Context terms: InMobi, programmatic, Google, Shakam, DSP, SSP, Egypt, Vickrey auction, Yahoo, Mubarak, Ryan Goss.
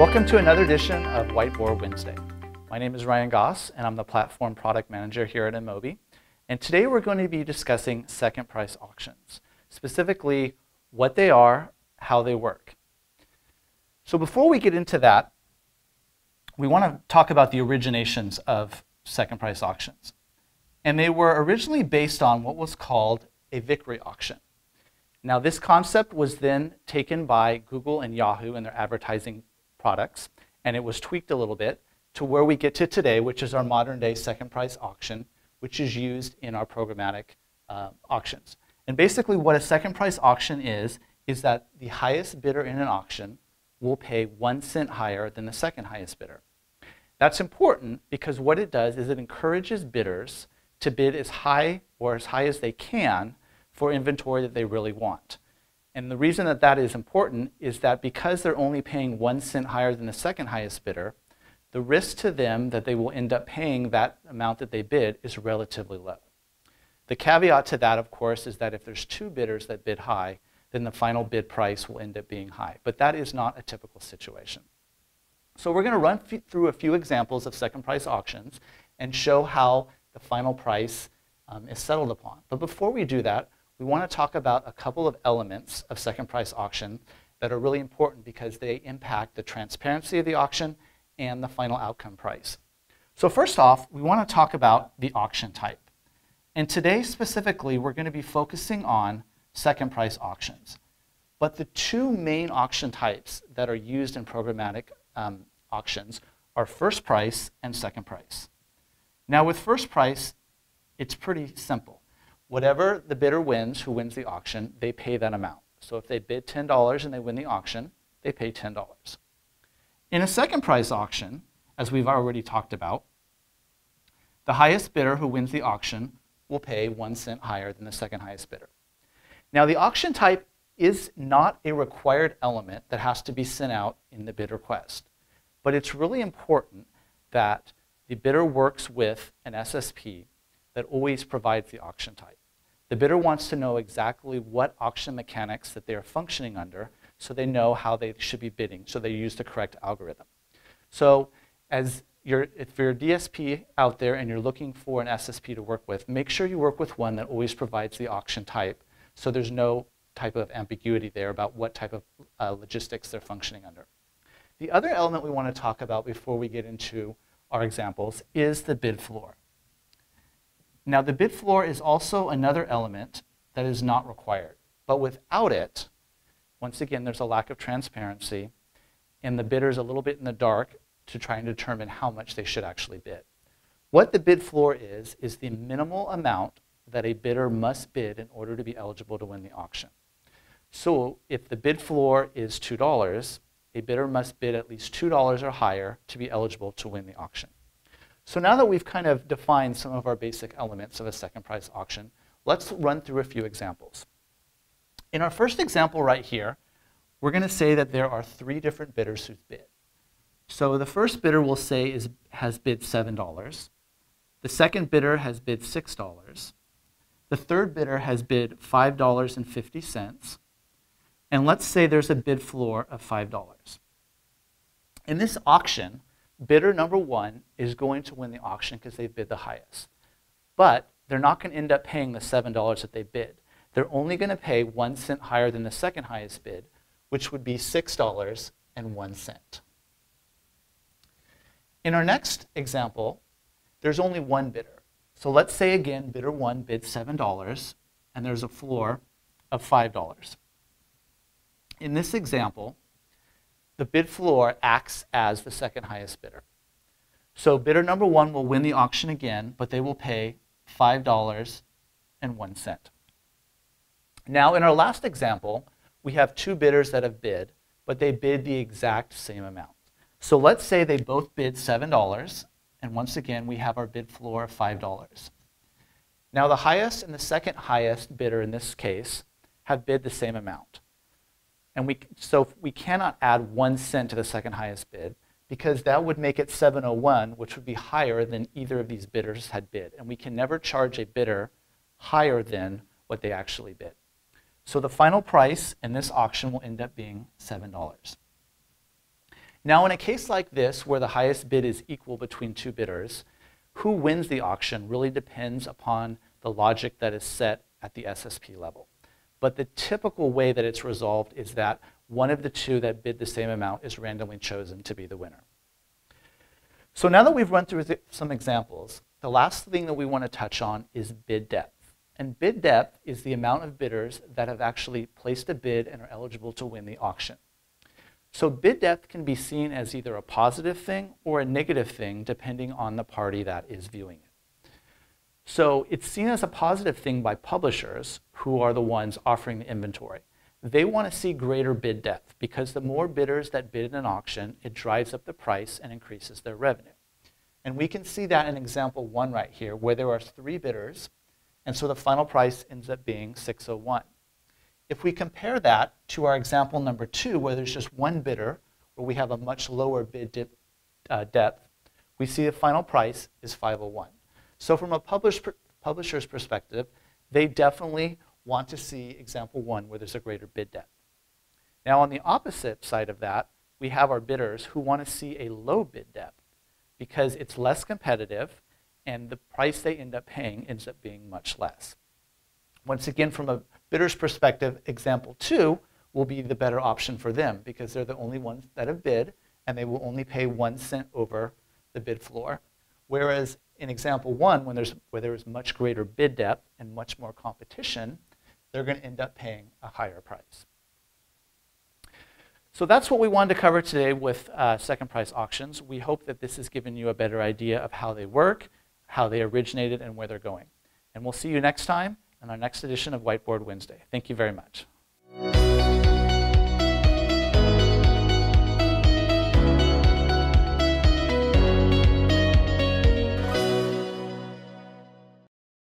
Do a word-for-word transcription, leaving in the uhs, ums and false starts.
Welcome to another edition of Whiteboard Wednesday. My name is Ryan Goss, and I'm the Platform Product Manager here at InMobi. And today we're going to be discussing second price auctions, specifically what they are, how they work. So before we get into that, we want to talk about the originations of second price auctions. And they were originally based on what was called a Vickrey auction. Now this concept was then taken by Google and Yahoo and their advertising products, and it was tweaked a little bit to where we get to today, which is our modern day second price auction, which is used in our programmatic uh, auctions. And basically what a second price auction is, is that the highest bidder in an auction will pay one cent higher than the second highest bidder. That's important because what it does is it encourages bidders to bid as high or as high as they can for inventory that they really want. And the reason that that is important is that because they're only paying one cent higher than the second highest bidder, the risk to them that they will end up paying that amount that they bid is relatively low. The caveat to that, of course, is that if there's two bidders that bid high, then the final bid price will end up being high. But that is not a typical situation. So we're going to run through a few examples of second price auctions and show how the final price um, is settled upon. But before we do that, we want to talk about a couple of elements of second price auction that are really important because they impact the transparency of the auction and the final outcome price. So first off, we want to talk about the auction type. And today specifically, we're going to be focusing on second price auctions. But the two main auction types that are used in programmatic um, auctions are first price and second price. Now with first price, it's pretty simple. Whatever the bidder wins, who wins the auction, they pay that amount. So if they bid ten dollars and they win the auction, they pay ten dollars. In a second price auction, as we've already talked about, the highest bidder who wins the auction will pay one cent higher than the second highest bidder. Now the auction type is not a required element that has to be sent out in the bid request, but it's really important that the bidder works with an S S P that always provides the auction type. The bidder wants to know exactly what auction mechanics that they are functioning under so they know how they should be bidding, so they use the correct algorithm. So as you're, if you're a D S P out there and you're looking for an S S P to work with, make sure you work with one that always provides the auction type so there's no type of ambiguity there about what type of uh, logistics they're functioning under. The other element we want to talk about before we get into our examples is the bid floor. Now the bid floor is also another element that is not required, but without it, once again, there's a lack of transparency and the bidder's a little bit in the dark to try and determine how much they should actually bid. What the bid floor is, is the minimal amount that a bidder must bid in order to be eligible to win the auction. So if the bid floor is two dollars, a bidder must bid at least two dollars or higher to be eligible to win the auction. So now that we've kind of defined some of our basic elements of a second price auction, let's run through a few examples. In our first example right here, we're going to say that there are three different bidders who bid. So the first bidder we'll say is, has bid seven dollars. The second bidder has bid six dollars. The third bidder has bid five dollars and fifty cents. And let's say there's a bid floor of five dollars. In this auction, bidder number one is going to win the auction because they bid the highest. But they're not going to end up paying the seven dollars that they bid. They're only going to pay one cent higher than the second highest bid, which would be six dollars and one cent. In our next example, there's only one bidder. So let's say again, bidder one bids seven dollars, and there's a floor of five dollars. In this example, the bid floor acts as the second highest bidder. So bidder number one will win the auction again, but they will pay five dollars and one cent. Now in our last example, we have two bidders that have bid, but they bid the exact same amount. So let's say they both bid seven dollars, and once again we have our bid floor of five dollars. Now the highest and the second highest bidder in this case have bid the same amount. And we, so we cannot add one cent to the second highest bid because that would make it seven dollars and one cent, which would be higher than either of these bidders had bid. And we can never charge a bidder higher than what they actually bid. So the final price in this auction will end up being seven dollars. Now, in a case like this, where the highest bid is equal between two bidders, who wins the auction really depends upon the logic that is set at the S S P level. But the typical way that it's resolved is that one of the two that bid the same amount is randomly chosen to be the winner. So now that we've run through some examples, the last thing that we want to touch on is bid depth. And bid depth is the amount of bidders that have actually placed a bid and are eligible to win the auction. So bid depth can be seen as either a positive thing or a negative thing, depending on the party that is viewing it. So it's seen as a positive thing by publishers, who are the ones offering the inventory. They want to see greater bid depth, because the more bidders that bid in an auction, it drives up the price and increases their revenue. And we can see that in example one right here, where there are three bidders. And so the final price ends up being six oh one. If we compare that to our example number two, where there's just one bidder, where we have a much lower bid dip, uh, depth, we see the final price is five oh one. So from a publish, publisher's perspective, they definitely want to see example one, where there's a greater bid depth. Now, on the opposite side of that, we have our bidders who want to see a low bid depth, because it's less competitive, and the price they end up paying ends up being much less. Once again, from a bidder's perspective, example two will be the better option for them, because they're the only ones that have bid, and they will only pay one cent over the bid floor. Whereas in example one, when there's, where there is much greater bid depth and much more competition, they're going to end up paying a higher price. So that's what we wanted to cover today with uh, second price auctions. We hope that this has given you a better idea of how they work, how they originated, and where they're going. And we'll see you next time on our next edition of Whiteboard Wednesday. Thank you very much.